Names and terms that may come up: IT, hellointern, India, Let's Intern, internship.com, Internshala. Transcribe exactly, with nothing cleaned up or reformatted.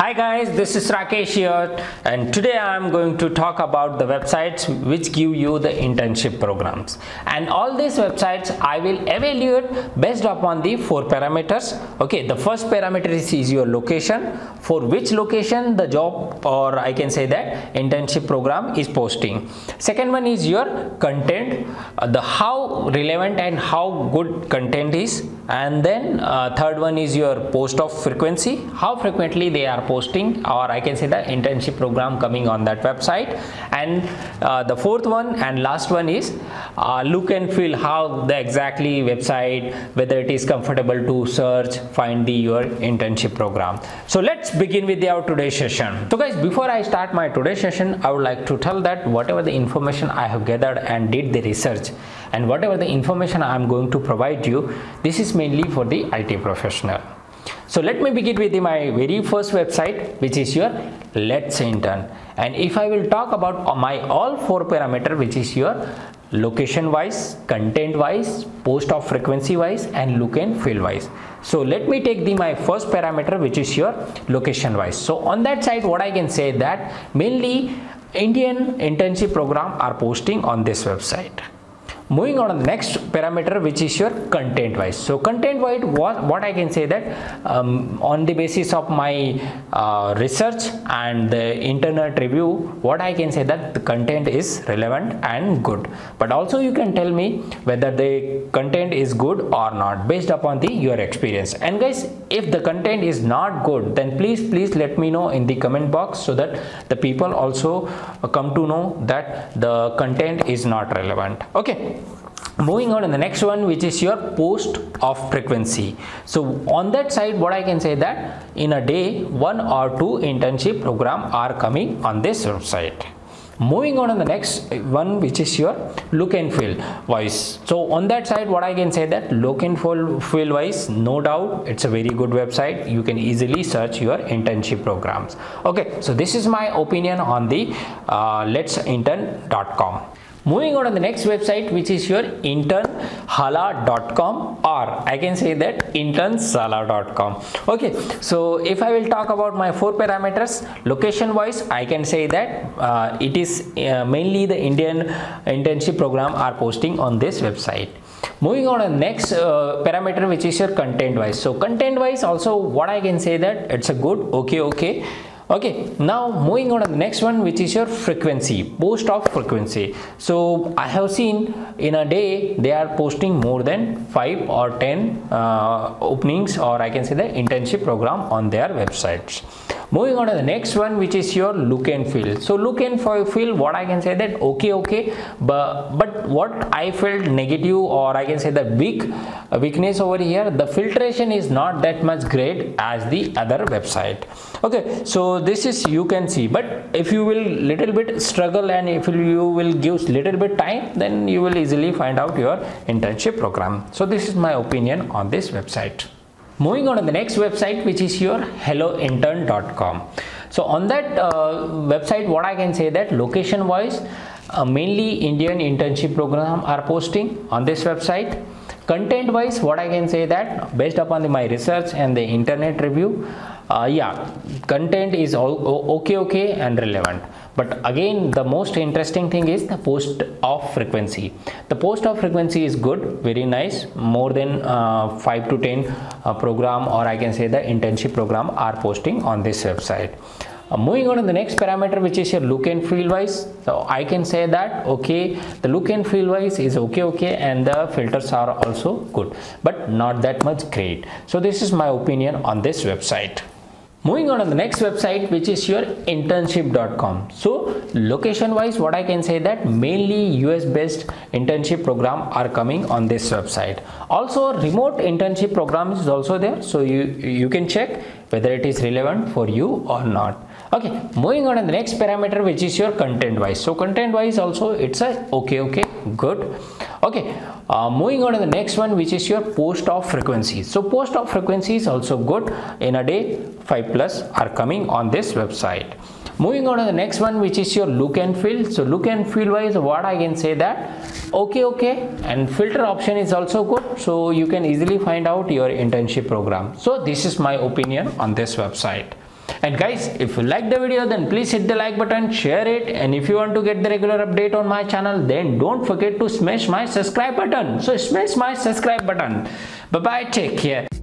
Hi guys, this is Rakesh here, and today I am going to talk about the websites which give you the internship programs. And all these websites I will evaluate based upon the four parameters. Okay, the first parameter is, is your location. For which location the job, or I can say that internship program is posting. Second one is your content, uh, the how relevant and how good content is. And then uh, third one is your post of frequency, how frequently they are posting, or I can say the internship program coming on that website. And uh, the fourth one and last one is uh, look and feel, how the exactly website, whether it is comfortable to search, find the your internship program. So let's begin with our today's session. So guys, before I start my today's session, I would like to tell that whatever the information I have gathered and did the research, and whatever the information I am going to provide you, this is mainly for the I T professional. So let me begin with my very first website, which is your Let's Intern. And if I will talk about my all four parameter, which is your location wise, content wise, post of frequency wise, and look and feel wise. So let me take the my first parameter, which is your location wise. So on that side, what I can say that mainly Indian internship program are posting on this website. Moving on to the next parameter, which is your content wise. So content wise, what, what I can say that um, on the basis of my uh, research and the internet review, what I can say that the content is relevant and good. But also you can tell me whether the content is good or not based upon the your experience. And guys, if the content is not good, then please please let me know in the comment box, so that the people also come to know that the content is not relevant. Okay. Moving on to the next one, which is your post of frequency. So on that side, what I can say that in a day, one or two internship program are coming on this website. Moving on to the next one, which is your look and feel wise. So on that side, what I can say that look and feel wise, no doubt it's a very good website. You can easily search your internship programs. Okay, so this is my opinion on the uh, let's intern dot com. Moving on to the next website, which is your internhala dot com, or I can say that internshala dot com. Okay, so if I will talk about my four parameters, location wise, I can say that uh, it is uh, mainly the Indian internship program are posting on this website. Moving on to the next uh, parameter, which is your content wise. So content wise also, what I can say that it's a good, okay, okay. Okay, now moving on to the next one, which is your frequency, post of frequency. So I have seen in a day they are posting more than five or ten uh, openings, or I can say the internship program on their websites. Moving on to the next one, which is your look and feel. So look and feel, what I can say that okay, okay, but but what I felt negative, or I can say the weak uh, weakness over here, the filtration is not that much great as the other website. Okay, so this is you can see, but if you will little bit struggle and if you will give little bit time, then you will easily find out your internship program. So this is my opinion on this website. Moving on to the next website, which is your hello intern dot com. So on that uh, website, what I can say that location wise, uh, mainly Indian internship program are posting on this website. Content wise, what I can say that based upon the, my research and the internet review, uh, yeah, content is all okay, okay and relevant. But again, the most interesting thing is the post of frequency. The post of frequency is good, very nice. More than uh, five to ten uh, program, or I can say the internship program are posting on this website. Uh, moving on to the next parameter, which is your look and feel wise. So I can say that okay, the look and feel wise is okay, okay, and the filters are also good, but not that much great. So this is my opinion on this website. Moving on to the next website, which is your internship dot com. So location wise, what I can say that mainly U S based internship program are coming on this website. Also remote internship program is also there. So you, you can check whether it is relevant for you or not. Okay, moving on to the next parameter, which is your content wise. So content wise also, it's a okay, okay, good. Okay, uh, moving on to the next one, which is your post of frequency. So post of frequency is also good. In a day, five plus are coming on this website. Moving on to the next one, which is your look and feel. So look and feel wise, what I can say that okay, okay, and filter option is also good. So you can easily find out your internship program. So this is my opinion on this website. And guys, if you like the video, then please hit the like button, share it, and if you want to get the regular update on my channel, then don't forget to smash my subscribe button. So smash my subscribe button. Bye bye, take care.